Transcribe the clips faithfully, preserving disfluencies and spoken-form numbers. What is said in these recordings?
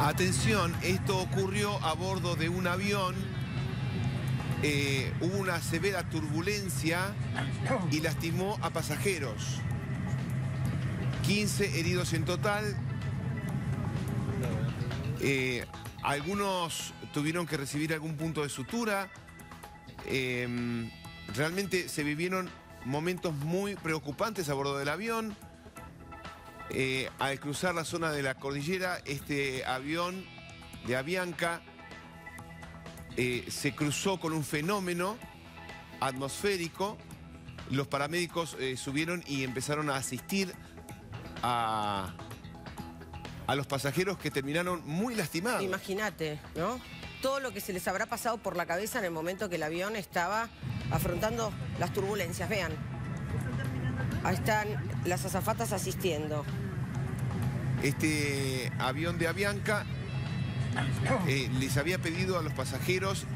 Atención, esto ocurrió a bordo de un avión. Eh, hubo una severa turbulencia y lastimó a pasajeros. quince heridos en total. Eh, algunos tuvieron que recibir algún punto de sutura. Eh, realmente se vivieron momentos muy preocupantes a bordo del avión. Eh, al cruzar la zona de la cordillera, este avión de Avianca eh, se cruzó con un fenómeno atmosférico. Los paramédicos eh, subieron y empezaron a asistir a, a los pasajeros que terminaron muy lastimados. Imagínate, ¿no? Todo lo que se les habrá pasado por la cabeza en el momento que el avión estaba afrontando las turbulencias. Vean. Ahí están las azafatas asistiendo. Este avión de Avianca eh, les había pedido a los pasajeros,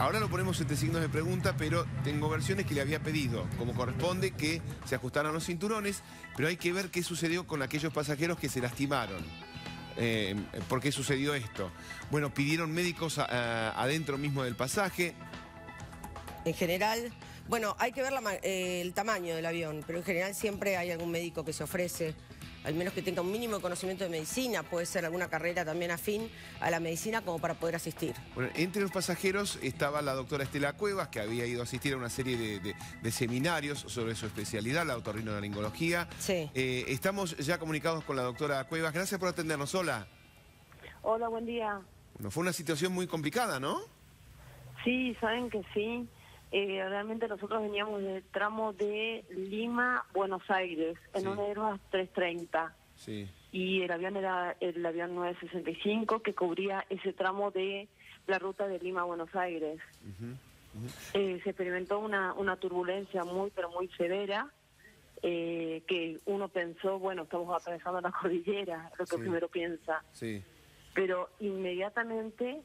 ahora lo ponemos entre signos de pregunta, pero tengo versiones que le había pedido, como corresponde, que se ajustaran los cinturones, pero hay que ver qué sucedió con aquellos pasajeros que se lastimaron. Eh, ¿Por qué sucedió esto? Bueno, pidieron médicos a, a, adentro mismo del pasaje. En general... Bueno, hay que ver la, eh, el tamaño del avión, pero en general siempre hay algún médico que se ofrece, al menos que tenga un mínimo de conocimiento de medicina, puede ser alguna carrera también afín a la medicina como para poder asistir. Bueno, entre los pasajeros estaba la doctora Estela Cuevas, que había ido a asistir a una serie de, de, de seminarios sobre su especialidad, la autorrinolaringología. Sí. Eh, estamos ya comunicados con la doctora Cuevas. Gracias por atendernos. Hola. Hola, buen día. Bueno, fue una situación muy complicada, ¿no? Sí, saben que sí. Eh, realmente nosotros veníamos del tramo de Lima-Buenos Aires en sí. un Airbus trescientos treinta. Sí. Y el avión era el avión nueve sesenta y cinco que cubría ese tramo de la ruta de Lima-Buenos Aires. Uh-huh, uh-huh. Eh, se experimentó una, una turbulencia muy, pero muy severa, eh, que uno pensó, bueno, estamos atravesando la cordillera, lo que sí. primero piensa. Sí. Pero inmediatamente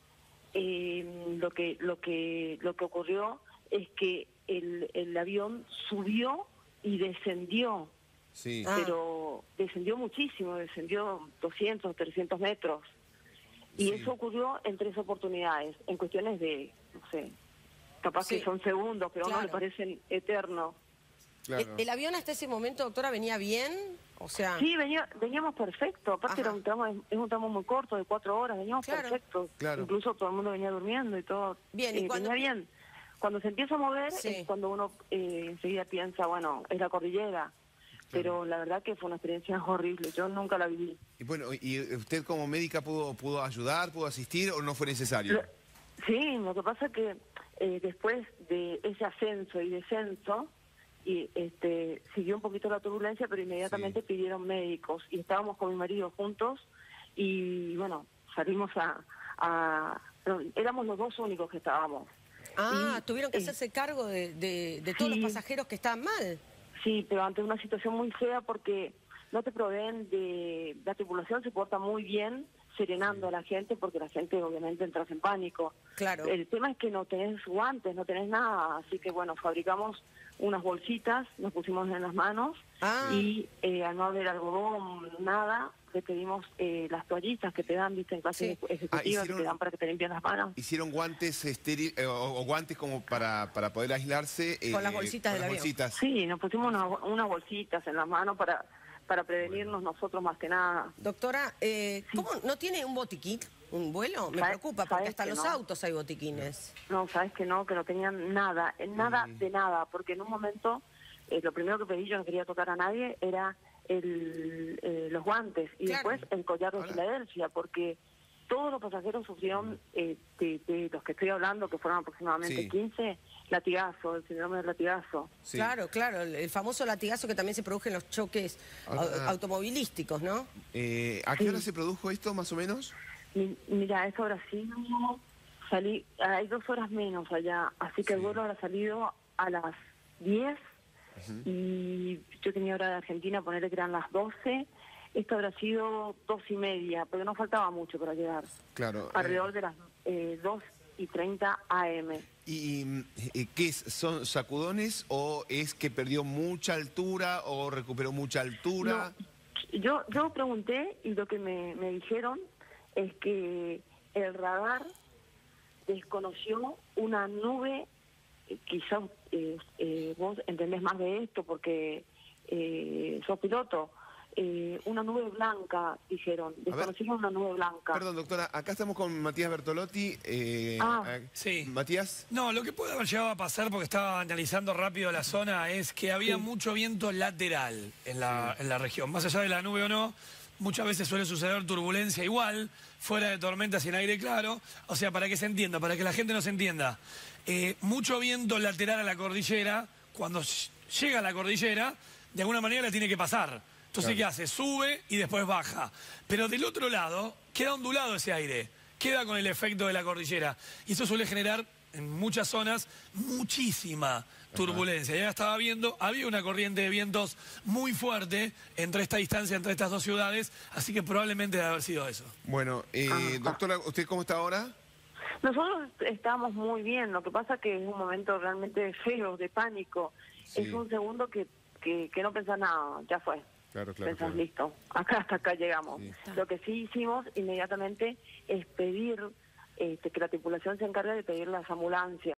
eh, lo que lo que lo que ocurrió es que el, el avión subió y descendió, sí. pero descendió muchísimo, descendió doscientos, trescientos metros. Y sí. eso ocurrió en tres oportunidades, en cuestiones de, no sé, capaz sí. que son segundos, pero claro. no me parecen eternos. Claro. ¿El, ¿El avión hasta ese momento, doctora, venía bien? O sea... Sí, venía, veníamos perfecto. Aparte era un tramo, es un tramo muy corto, de cuatro horas, veníamos claro. perfectos. Claro. Incluso todo el mundo venía durmiendo y todo. Bien, eh, ¿y cuando... venía bien. Cuando se empieza a mover sí. es cuando uno eh, enseguida piensa, bueno, es la cordillera. Sí. Pero la verdad que fue una experiencia horrible, yo nunca la viví. Y bueno, ¿y usted como médica pudo pudo ayudar, pudo asistir o no fue necesario? Lo, sí, lo que pasa es que eh, después de ese ascenso y descenso, y este siguió un poquito la turbulencia, pero inmediatamente sí. pidieron médicos. Y estábamos con mi marido juntos y bueno, salimos a... a no, éramos los dos únicos que estábamos. Ah, y, tuvieron que eh, hacerse cargo de, de, de todos sí, los pasajeros que estaban mal. Sí, pero ante una situación muy fea porque no te proveen de... La tripulación se porta muy bien serenando sí. a la gente porque la gente obviamente entras en pánico. Claro. El tema es que no tenés guantes, no tenés nada. Así que bueno, fabricamos unas bolsitas, nos pusimos en las manos ah. y eh, al no haber algodón, nada... Le pedimos eh, las toallitas que te dan, viste, en clase sí. ejecutiva, ah, hicieron, que te dan para que te limpien las manos. Hicieron guantes estéril, eh, o, o guantes como para, para poder aislarse. Eh, con las bolsitas eh, con del las avión. Bolsitas. Sí, nos pusimos una, unas bolsitas en las manos para, para prevenirnos bueno. nosotros más que nada. Doctora, eh, sí. ¿cómo no tiene un botiquín, un vuelo? Me preocupa, porque hasta en los no. autos hay botiquines. No, sabes que no, que no tenían nada, nada mm. de nada, porque en un momento, eh, lo primero que pedí, yo no quería tocar a nadie, era... El, eh, los guantes y claro. después el collar de Filadelfia, porque todos los pasajeros sufrieron, eh, de, de los que estoy hablando, que fueron aproximadamente sí. quince, latigazo, el síndrome del latigazo. Sí. Claro, claro, el famoso latigazo que también se produce en los choques ah, automovilísticos, ¿no? Eh, ¿A qué sí. hora se produjo esto, más o menos? Mi, mira, esto ahora sí, salí, hay dos horas menos allá, así que sí. el vuelo habrá salido a las diez. Uh-huh. Y yo tenía hora de Argentina, ponerle que eran las doce. Esto habrá sido dos y media, porque no faltaba mucho para llegar. Claro. Alrededor eh... de las eh, dos y treinta a eme. ¿Y, y qué es? ¿Son sacudones o es que perdió mucha altura o recuperó mucha altura? No, yo, yo pregunté y lo que me, me dijeron es que el radar desconoció una nube, quizás eh, eh, vos entendés más de esto porque eh, sos piloto, eh, una nube blanca, dijeron, desconocimos una nube blanca. Perdón, doctora, acá estamos con Matías Bertolotti. Eh, ah, a, sí. Matías. No, lo que puede haber llegado a pasar, porque estaba analizando rápido la zona, es que había sí. mucho viento lateral en la, sí. en la región, más allá de la nube o no. Muchas veces suele suceder turbulencia igual, fuera de tormenta sin aire claro. O sea, para que se entienda, para que la gente nos entienda. Eh, mucho viento lateral a la cordillera, cuando llega a la cordillera, de alguna manera la tiene que pasar. Entonces, claro. ¿qué hace? Sube y después baja. Pero del otro lado, queda ondulado ese aire. Queda con el efecto de la cordillera. Y eso suele generar, en muchas zonas, muchísima turbulencia. Ya estaba viendo, había una corriente de vientos muy fuerte entre esta distancia, entre estas dos ciudades, así que probablemente debe haber sido eso. Bueno, eh, doctora, ¿usted cómo está ahora? Nosotros estamos muy bien, lo que pasa que es un momento realmente feo, de pánico. Sí. Es un segundo que, que, que no pensás nada, ya fue. Claro, claro, pensás, claro. listo, acá hasta acá llegamos. Sí. Lo que sí hicimos inmediatamente es pedir... Este, que la tripulación se encargue de pedir las ambulancias.